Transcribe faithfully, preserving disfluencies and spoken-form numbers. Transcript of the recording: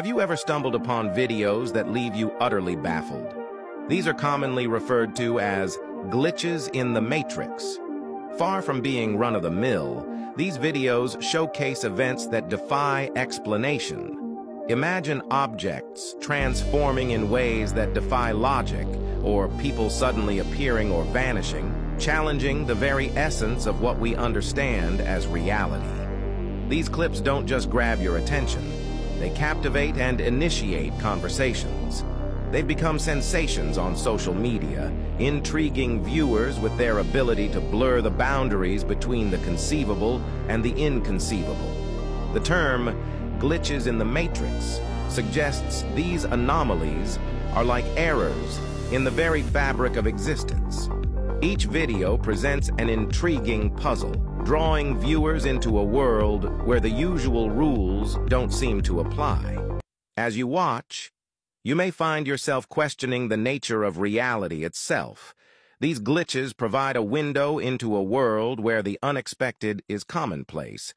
Have you ever stumbled upon videos that leave you utterly baffled? These are commonly referred to as glitches in the matrix. Far from being run-of-the-mill, these videos showcase events that defy explanation. Imagine objects transforming in ways that defy logic, or people suddenly appearing or vanishing, challenging the very essence of what we understand as reality. These clips don't just grab your attention. They captivate and initiate conversations. They've become sensations on social media, intriguing viewers with their ability to blur the boundaries between the conceivable and the inconceivable. The term glitches in the matrix suggests these anomalies are like errors in the very fabric of existence. Each video presents an intriguing puzzle, drawing viewers into a world where the usual rules don't seem to apply. As you watch, you may find yourself questioning the nature of reality itself. These glitches provide a window into a world where the unexpected is commonplace,